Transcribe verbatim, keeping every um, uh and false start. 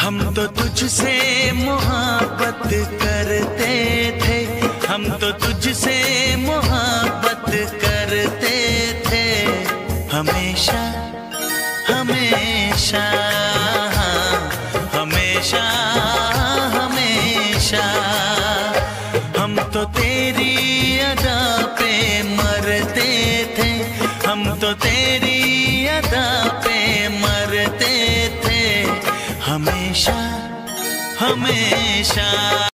हम तो तुझसे मोहब्बत करते थे, हम तो तुझसे मोहब्बत करते थे, हमेशा हमेशा हमेशा हमेशा। हम तो तेरी अदा पे मरते थे, हम तो तेरी अदा पे मरते थे, हमेशा हमेशा।